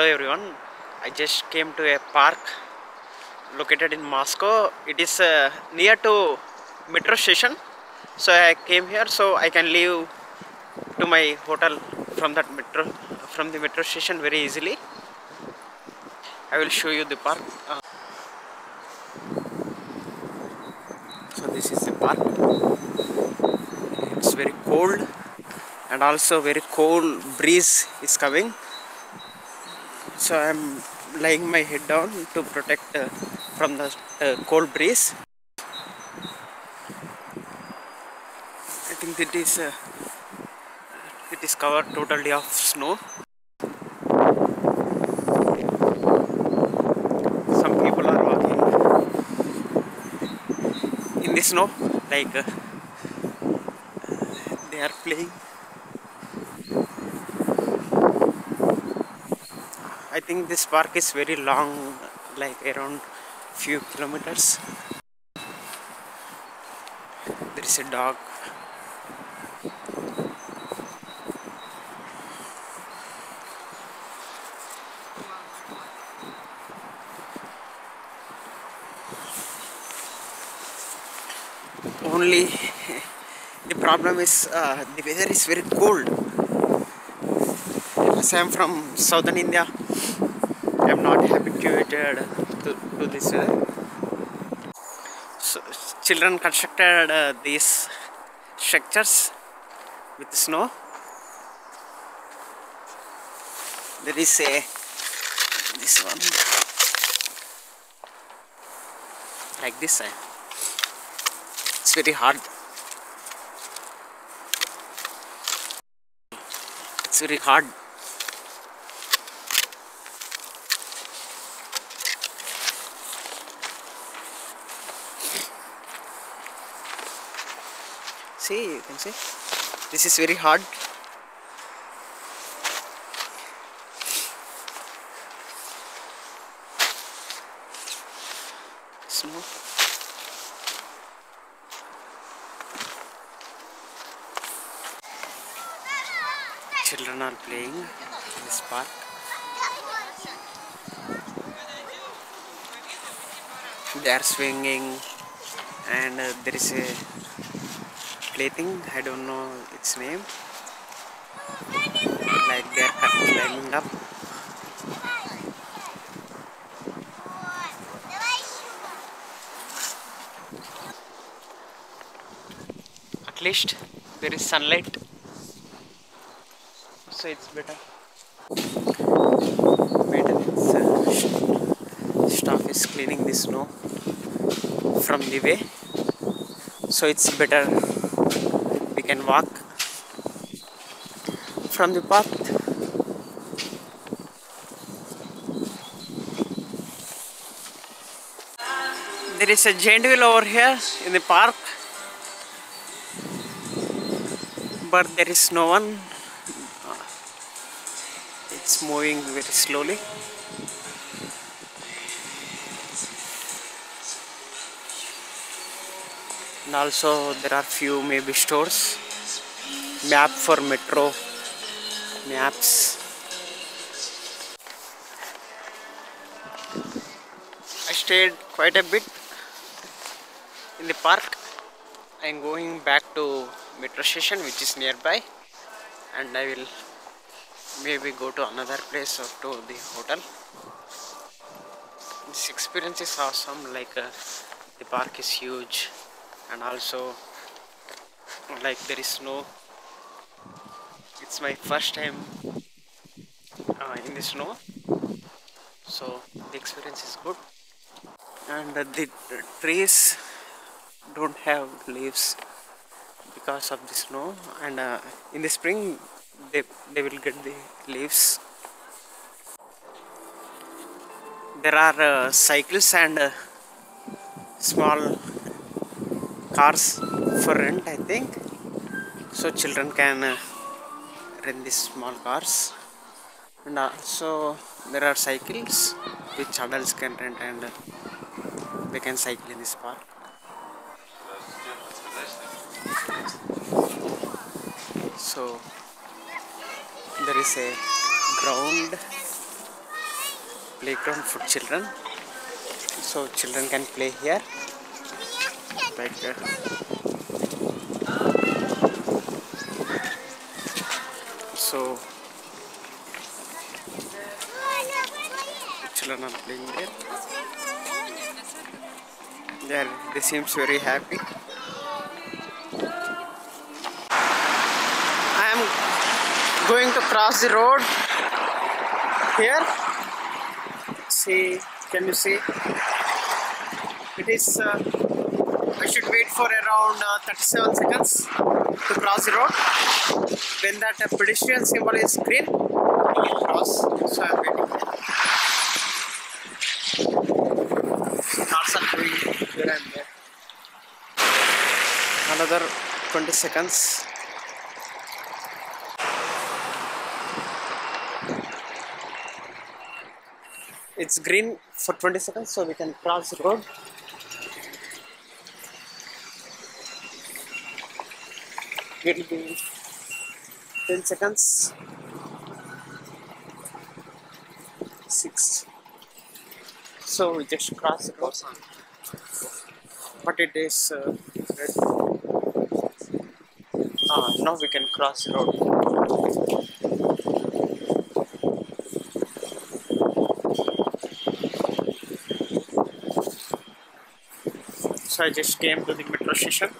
Hello everyone, I just came to a park located in Moscow. It is near to Metro Station, so I came here so I can leave to my hotel from the Metro Station very easily. I will show you the park. So this is the park. It's very cold and also very cold breeze is coming. So I am laying my head down to protect from the cold breeze. I think it is covered totally of snow. Some people are walking in the snow, like they are playing. I think this park is very long, like around few kilometers. There is a dog. Only the problem is the weather is very cold. As I am from southern India, I am not habituated to this weather. So children constructed these structures with snow. There is this one like this. It's very hard. It's very hard. See, you can see this is very hard. Snow. Children are playing in this park. They are swinging, and there is a plaything, I don't know its name. Like they are climbing up. At least there is sunlight, so it's better. Maintenance staff is cleaning the snow from the way, so it's better. We can walk from the path. There is a giant wheel over here in the park, but there is no one. It's moving very slowly. And also there are few maybe stores, map for metro, maps. I stayed quite a bit in the park. I am going back to Metro Station, which is nearby, and I will maybe go to another place or to the hotel. This experience is awesome, like the park is huge. And also, like there is snow. It's my first time in the snow, so the experience is good. And the trees don't have leaves because of the snow. And in the spring, they will get the leaves. There are cycles and small cars for rent, I think, so children can rent these small cars. And also there are cycles which adults can rent, and they can cycle in this park. So there is a ground playground for children, so children can play here. Like so children are playing there. Yeah, they seems very happy. I am going to cross the road here. See, can you see? It is. I should wait for around 37 seconds to cross the road. When that pedestrian symbol is green, I can cross. So I'm waiting. Cars are going here and there. Another 20 seconds. It's green for 20 seconds, so we can cross the road. It will be 10 seconds. 6. So we just cross the road. But it is red. Now we can cross the road. So I just came to the metro station.